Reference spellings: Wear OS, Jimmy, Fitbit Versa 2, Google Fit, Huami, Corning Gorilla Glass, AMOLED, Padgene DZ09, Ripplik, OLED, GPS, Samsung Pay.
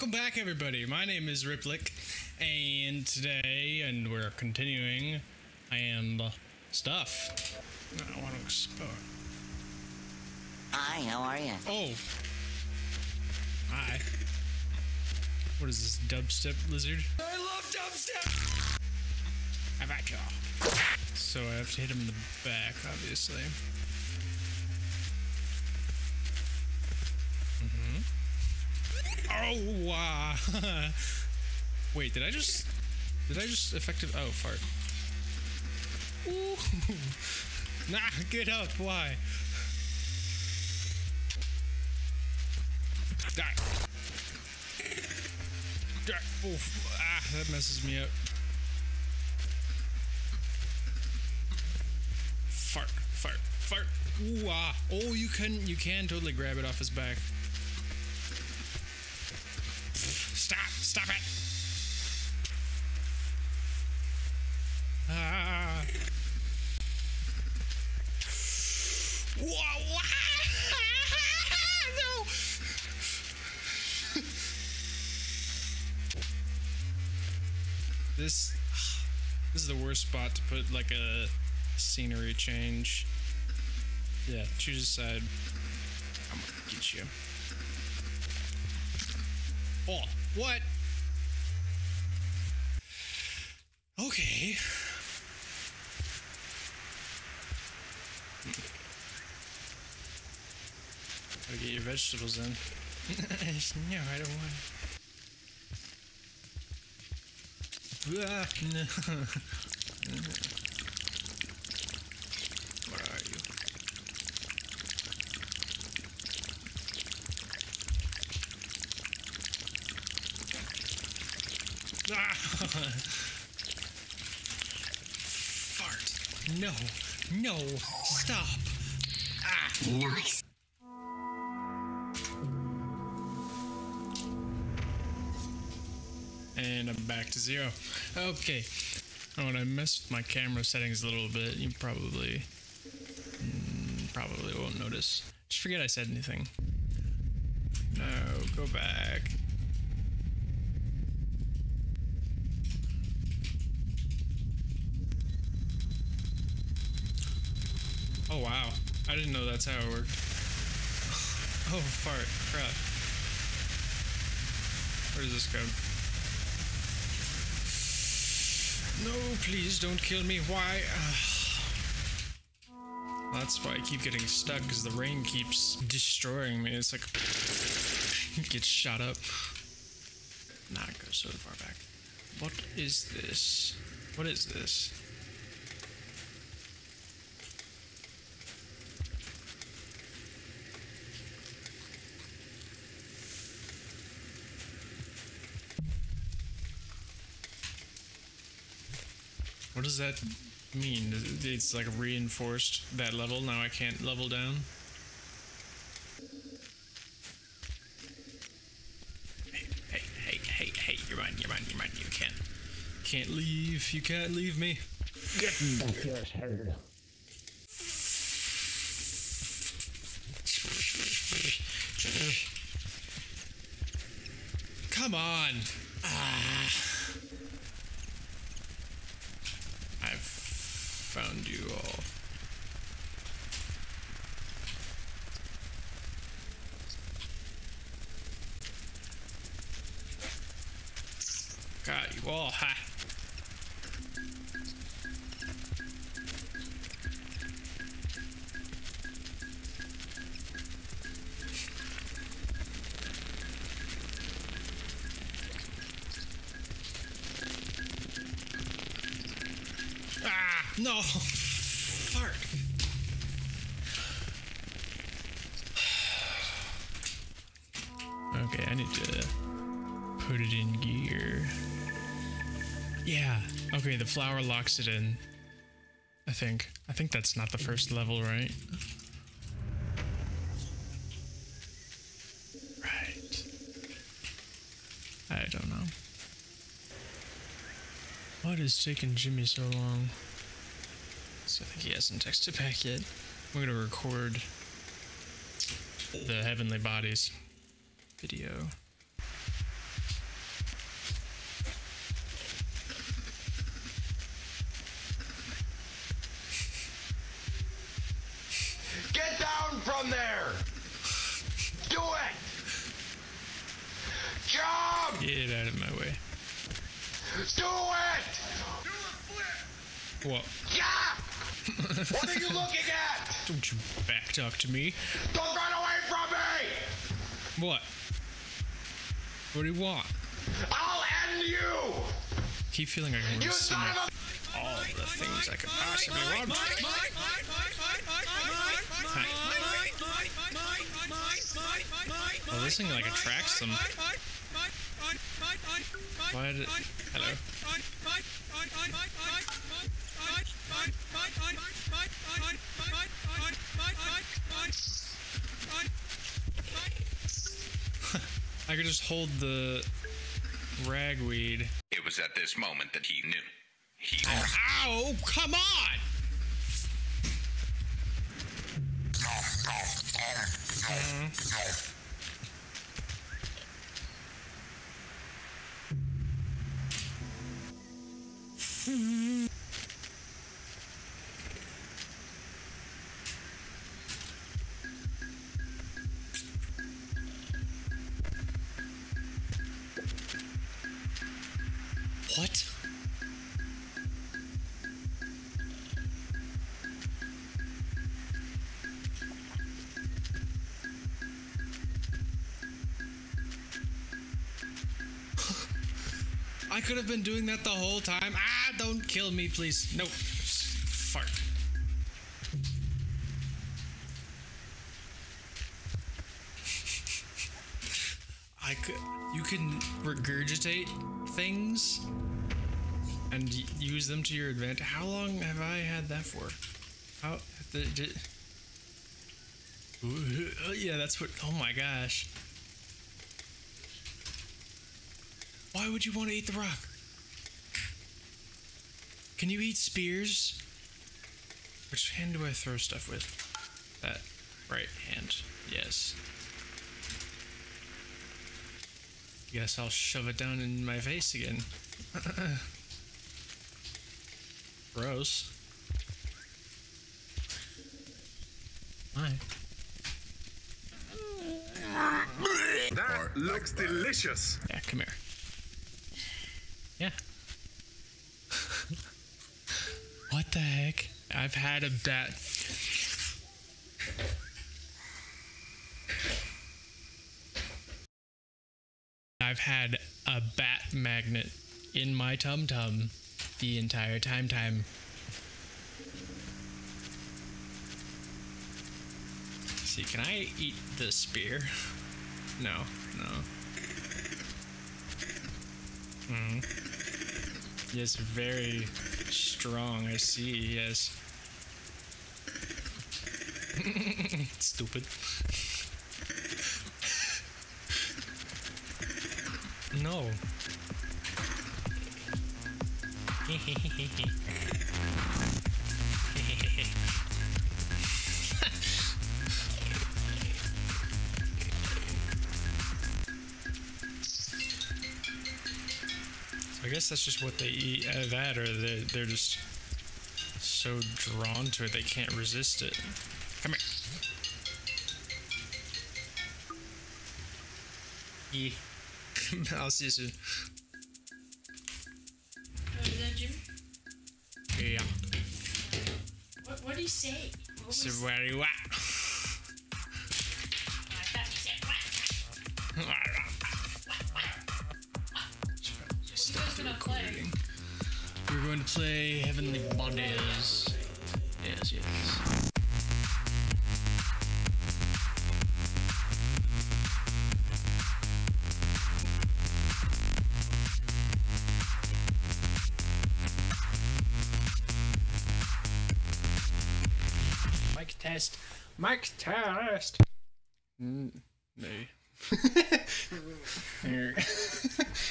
Welcome back, everybody. My name is Ripplik, and today, and we're continuing, I am stuff. I don't want to explore. Hi, how are you? Oh. Hi. What is this, dubstep lizard? I love dubstep! I back y'all. So I have to hit him in the back, obviously. Oh, wait, did I just effective, oh, fart. Ooh. Nah, get up, why? Die. Die. Oof. Ah, that messes me up. Fart, fart, fart. Ooh, ah. Oh, you can totally grab it off his back. Stop it! Ah! Whoa! No! This is the worst spot to put like a scenery change. Yeah, choose a side. I'm gonna get you. Oh, what? Okay. Gotta get your vegetables in. No, I don't want to. Ah, no. Where are you? Ah! No, no, stop. Ah, nice. And I'm back to zero. Okay. Oh, and I messed my camera settings a little bit. You probably won't notice. Just forget I said anything. No, go back. Oh, wow. I didn't know that's how it worked. Oh, fart. Crap. Where does this go? No, please don't kill me. Why? That's why I keep getting stuck, because the rain keeps destroying me. It's like... it gets shot up. Nah, it goes so far back. What is this? What is this? What does that mean? It's like reinforced that level, now I can't level down? Hey, you're mine, you can't leave, you can't leave me. Get me. Come on! Ah. Found you all. Got you all, ha! No! Fart! Okay, I need to put it in gear. Yeah. Okay, the flower locks it in. I think that's not the first level, right? Right. I don't know. What is taking Jimmy so long? So I think he hasn't texted back yet. We're gonna record the Heavenly Bodies video. down there. Do it. Jump. Get out of my way. Do it. Do a flip. What? Yeah. What are you looking at? Don't you back talk to me. Don't run away from me. What? What do you want? I'll end you. I keep feeling like I'm just all the things I could possibly want. Well, this thing like attracts them. Why did it? Hello. I could just hold the ragweed. It was at this moment that he knew. Ow! Come on! What? I could have been doing that the whole time. Ah, don't kill me, please. No. Fart. I could. You can regurgitate things and use them to your advantage. How long have I had that for? How? Yeah, that's what. Oh my gosh. Why would you want to eat the rock? Can you eat spears? Which hand do I throw stuff with? That right hand. Yes. Guess I'll shove it down in my face again. Gross. Hi. That looks delicious. Yeah, come here. Yeah. What the heck? I've had a bat. I've had a bat magnet in my tum-tum the entire time. See, can I eat the spear? No, no. Mm. Yes, very strong, I see, yes. Stupid. No. I guess that's just what they eat, that, or they're just so drawn to it, they can't resist it. Come here. Yeah. I'll see you soon. Oh, is that Jimmy? Yeah. What did he say? What was so where you at? I thought he said what? We're going to play Heavenly Bodies. Yes, yes. Mic test. Mic test. Maybe.